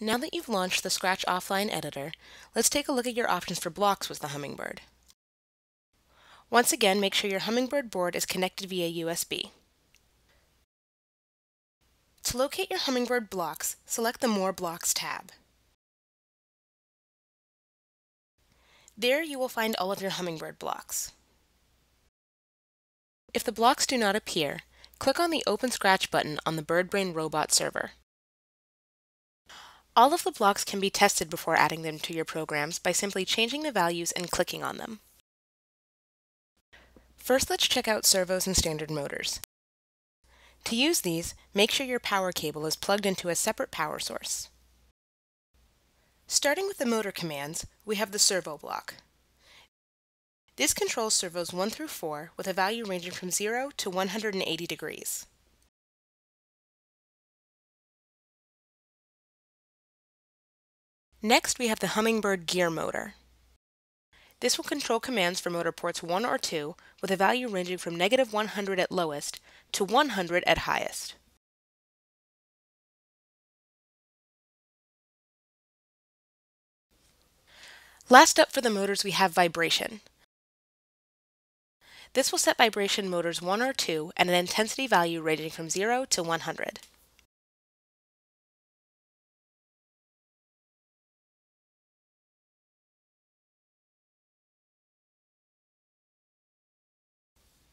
Now that you've launched the Scratch Offline Editor, let's take a look at your options for blocks with the Hummingbird. Once again, make sure your Hummingbird board is connected via USB. To locate your Hummingbird blocks, select the More Blocks tab. There you will find all of your Hummingbird blocks. If the blocks do not appear, click on the Open Scratch button on the BirdBrain Robot Server. All of the blocks can be tested before adding them to your programs by simply changing the values and clicking on them. First, let's check out servos and standard motors. To use these, make sure your power cable is plugged into a separate power source. Starting with the motor commands, we have the servo block. This controls servos 1 through 4 with a value ranging from 0 to 180 degrees. Next, we have the Hummingbird gear motor. This will control commands for motor ports 1 or 2 with a value ranging from -100 at lowest to 100 at highest. Last up for the motors, we have vibration. This will set vibration motors 1 or 2 at an intensity value ranging from 0 to 100.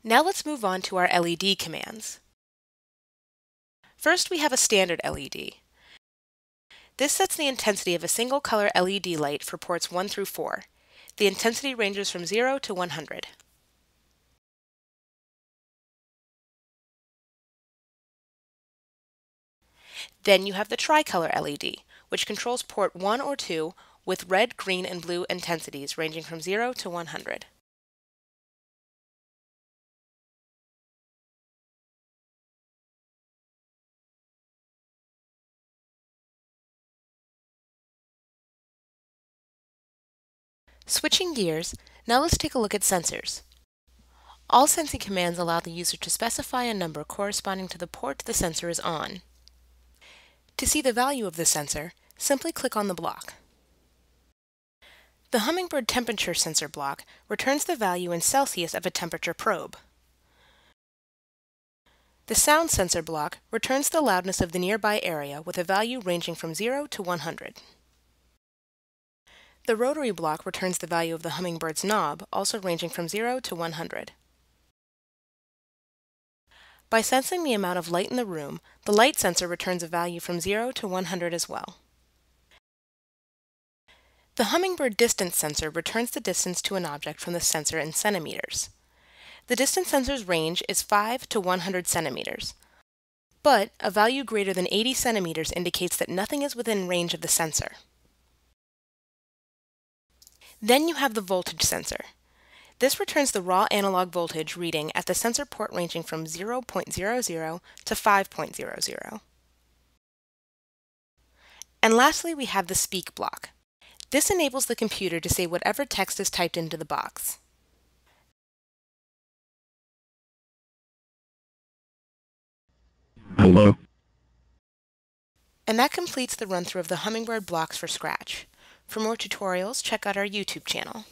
Now let's move on to our LED commands. First, we have a standard LED. This sets the intensity of a single color LED light for ports 1 through 4. The intensity ranges from 0 to 100. Then you have the tricolor LED, which controls port 1 or 2 with red, green, and blue intensities ranging from 0 to 100. Switching gears, now let's take a look at sensors. All sensing commands allow the user to specify a number corresponding to the port the sensor is on. To see the value of the sensor, simply click on the block. The Hummingbird temperature sensor block returns the value in Celsius of a temperature probe. The sound sensor block returns the loudness of the nearby area with a value ranging from 0 to 100. The rotary block returns the value of the Hummingbird's knob, also ranging from 0 to 100. By sensing the amount of light in the room, the light sensor returns a value from 0 to 100 as well. The Hummingbird distance sensor returns the distance to an object from the sensor in centimeters. The distance sensor's range is 5 to 100 centimeters, but a value greater than 80 centimeters indicates that nothing is within range of the sensor. Then you have the voltage sensor. This returns the raw analog voltage reading at the sensor port ranging from 0.00 to 5.00. And lastly, we have the speak block. This enables the computer to say whatever text is typed into the box. Hello. And that completes the run-through of the Hummingbird blocks for Scratch. For more tutorials, check out our YouTube channel.